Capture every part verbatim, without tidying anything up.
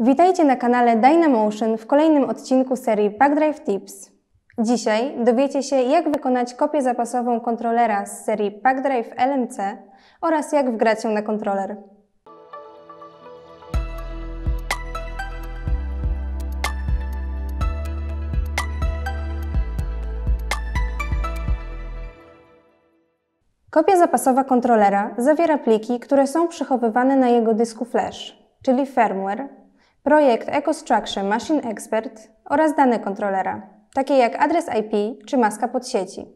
Witajcie na kanale DynaMotion w kolejnym odcinku serii PacDrive Tips. Dzisiaj dowiecie się, jak wykonać kopię zapasową kontrolera z serii PacDrive L M C oraz jak wgrać ją na kontroler. Kopia zapasowa kontrolera zawiera pliki, które są przechowywane na jego dysku flash, czyli firmware, projekt EcoStruxure Machine Expert oraz dane kontrolera, takie jak adres I P czy maska podsieci.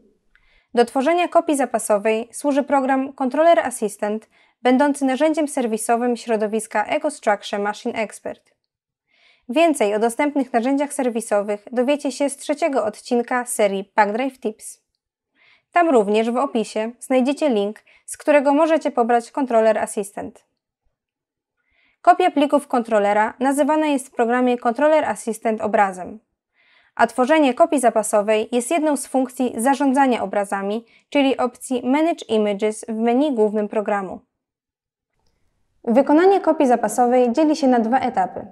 Do tworzenia kopii zapasowej służy program Controller Assistant, będący narzędziem serwisowym środowiska EcoStruxure Machine Expert. Więcej o dostępnych narzędziach serwisowych dowiecie się z trzeciego odcinka serii PacDrive Tips. Tam również w opisie znajdziecie link, z którego możecie pobrać Controller Assistant. Kopia plików kontrolera nazywana jest w programie Controller Assistant obrazem, a tworzenie kopii zapasowej jest jedną z funkcji zarządzania obrazami, czyli opcji Manage Images w menu głównym programu. Wykonanie kopii zapasowej dzieli się na dwa etapy.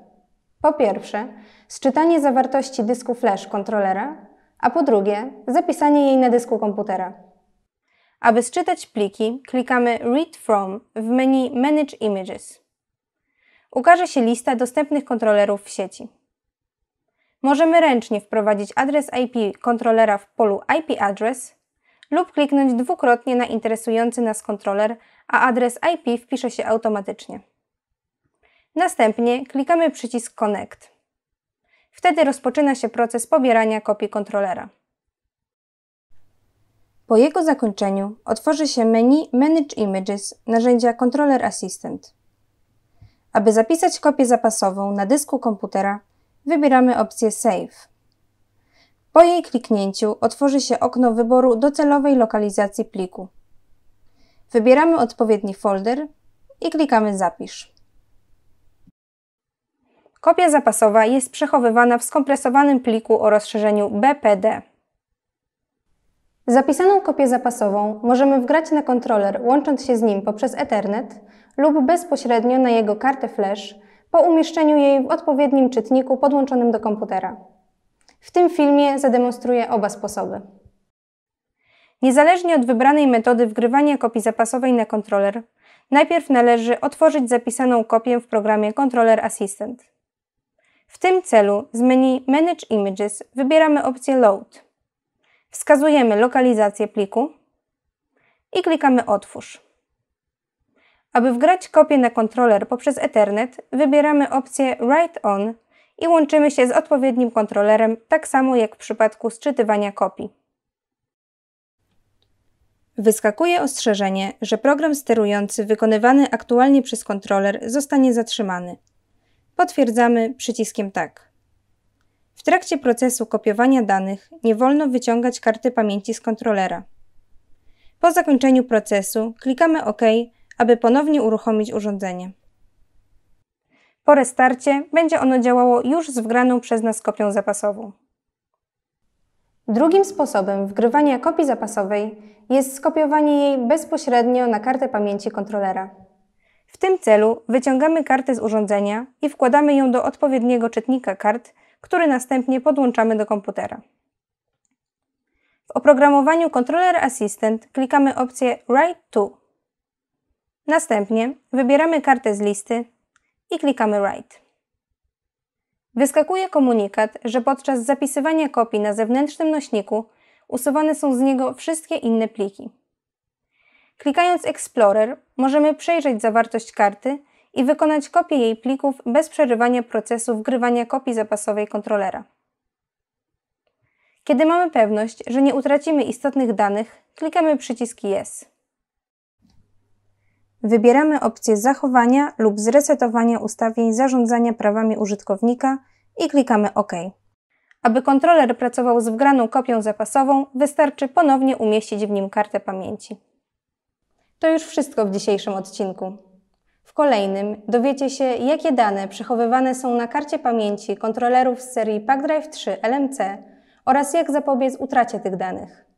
Po pierwsze, sczytanie zawartości dysku flash kontrolera, a po drugie, zapisanie jej na dysku komputera. Aby sczytać pliki, klikamy Read From w menu Manage Images. Ukaże się lista dostępnych kontrolerów w sieci. Możemy ręcznie wprowadzić adres I P kontrolera w polu I P Address lub kliknąć dwukrotnie na interesujący nas kontroler, a adres I P wpisze się automatycznie. Następnie klikamy przycisk Connect. Wtedy rozpoczyna się proces pobierania kopii kontrolera. Po jego zakończeniu otworzy się menu Manage Images narzędzia Controller Assistant. Aby zapisać kopię zapasową na dysku komputera, wybieramy opcję Save. Po jej kliknięciu otworzy się okno wyboru docelowej lokalizacji pliku. Wybieramy odpowiedni folder i klikamy Zapisz. Kopia zapasowa jest przechowywana w skompresowanym pliku o rozszerzeniu B P D. Zapisaną kopię zapasową możemy wgrać na kontroler, łącząc się z nim poprzez Ethernet lub bezpośrednio na jego kartę flash po umieszczeniu jej w odpowiednim czytniku podłączonym do komputera. W tym filmie zademonstruję oba sposoby. Niezależnie od wybranej metody wgrywania kopii zapasowej na kontroler, najpierw należy otworzyć zapisaną kopię w programie Controller Assistant. W tym celu z menu Manage Images wybieramy opcję Load. Wskazujemy lokalizację pliku i klikamy Otwórz. Aby wgrać kopię na kontroler poprzez Ethernet, wybieramy opcję Write On i łączymy się z odpowiednim kontrolerem, tak samo jak w przypadku sczytywania kopii. Wyskakuje ostrzeżenie, że program sterujący wykonywany aktualnie przez kontroler zostanie zatrzymany. Potwierdzamy przyciskiem Tak. W trakcie procesu kopiowania danych nie wolno wyciągać karty pamięci z kontrolera. Po zakończeniu procesu klikamy OK, aby ponownie uruchomić urządzenie. Po restarcie będzie ono działało już z wgraną przez nas kopią zapasową. Drugim sposobem wgrywania kopii zapasowej jest skopiowanie jej bezpośrednio na kartę pamięci kontrolera. W tym celu wyciągamy kartę z urządzenia i wkładamy ją do odpowiedniego czytnika kart, który następnie podłączamy do komputera. W oprogramowaniu Controller Assistant klikamy opcję Write to. Następnie wybieramy kartę z listy i klikamy Write. Wyskakuje komunikat, że podczas zapisywania kopii na zewnętrznym nośniku usuwane są z niego wszystkie inne pliki. Klikając Explorer możemy przejrzeć zawartość karty i wykonać kopię jej plików bez przerywania procesu wgrywania kopii zapasowej kontrolera. Kiedy mamy pewność, że nie utracimy istotnych danych, klikamy przycisk Yes. Wybieramy opcję zachowania lub zresetowania ustawień zarządzania prawami użytkownika i klikamy OK. Aby kontroler pracował z wgraną kopią zapasową, wystarczy ponownie umieścić w nim kartę pamięci. To już wszystko w dzisiejszym odcinku. W kolejnym dowiecie się, jakie dane przechowywane są na karcie pamięci kontrolerów z serii PacDrive trzy L M C oraz jak zapobiec utracie tych danych.